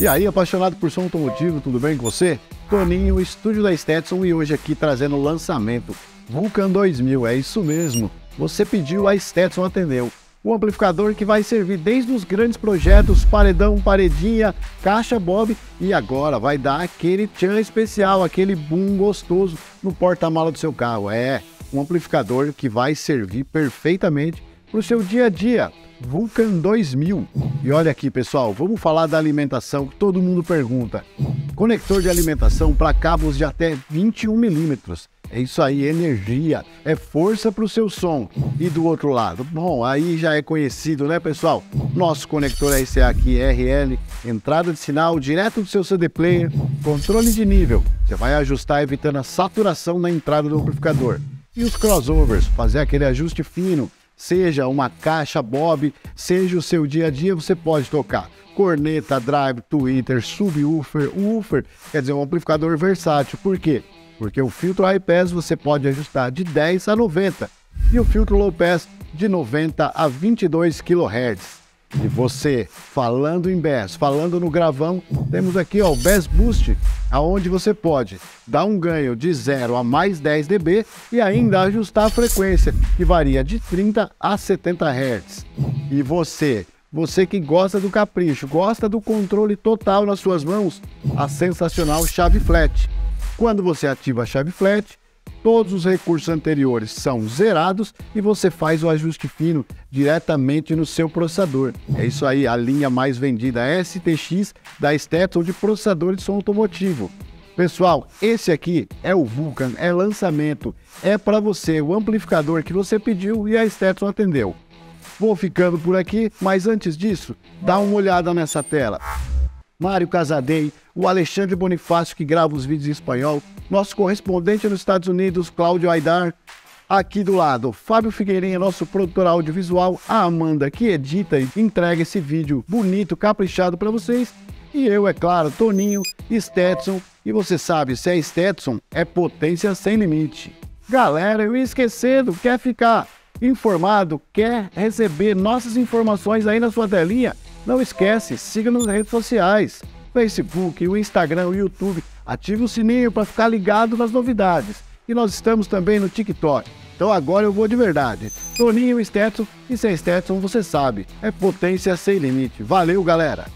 E aí, apaixonado por som automotivo, tudo bem com você? Toninho, estúdio da Stetsom, e hoje aqui trazendo o lançamento Vulcan 2000, é isso mesmo. Você pediu, a Stetsom atendeu. O amplificador que vai servir desde os grandes projetos, paredão, paredinha, caixa bob, e agora vai dar aquele tchan especial, aquele boom gostoso no porta-mala do seu carro. É um amplificador que vai servir perfeitamente para o seu dia a dia. Vulcan 2000. E olha aqui, pessoal, vamos falar da alimentação que todo mundo pergunta. Conector de alimentação para cabos de até 21 mm. É isso aí, energia, é força para o seu som. E do outro lado, bom, aí já é conhecido, né, pessoal? Nosso conector RCA aqui, RL, entrada de sinal direto do seu CD player, controle de nível. Você vai ajustar evitando a saturação na entrada do amplificador. E os crossovers, fazer aquele ajuste fino. Seja uma caixa bob, seja o seu dia a dia, você pode tocar corneta, drive, tweeter, subwoofer, woofer, quer dizer, um amplificador versátil. Por quê? Porque o filtro high pass você pode ajustar de 10 a 90 e o filtro low pass de 90 a 22 kHz. E você, falando em bass, falando no gravão, temos aqui, ó, o Bass Boost, aonde você pode dar um ganho de 0 a mais 10 dB e ainda ajustar a frequência, que varia de 30 a 70 Hz. E você que gosta do capricho, gosta do controle total nas suas mãos, a sensacional chave flat. Quando você ativa a chave flat, todos os recursos anteriores são zerados e você faz o ajuste fino diretamente no seu processador. É isso aí, a linha mais vendida STX da Stetsom de processador de som automotivo. Pessoal, esse aqui é o Vulcan, é lançamento, é para você, o amplificador que você pediu e a Stetsom atendeu. Vou ficando por aqui, mas antes disso, dá uma olhada nessa tela. Mário Casadei, o Alexandre Bonifácio, que grava os vídeos em espanhol, nosso correspondente nos Estados Unidos, Cláudio Aidar. Aqui do lado, Fábio Figueirinha, nosso produtor audiovisual, a Amanda, que edita e entrega esse vídeo bonito, caprichado para vocês. E eu, é claro, Toninho Stetsom. E você sabe, se é Stetsom, é potência sem limite. Galera, eu ia esquecendo, quer ficar informado, quer receber nossas informações aí na sua telinha? Não esquece, siga-nos nas redes sociais, Facebook, o Instagram, o YouTube. Ative o sininho para ficar ligado nas novidades. E nós estamos também no TikTok. Então agora eu vou de verdade. Toninho Stetsom, e sem Stetsom você sabe, é potência sem limite. Valeu, galera!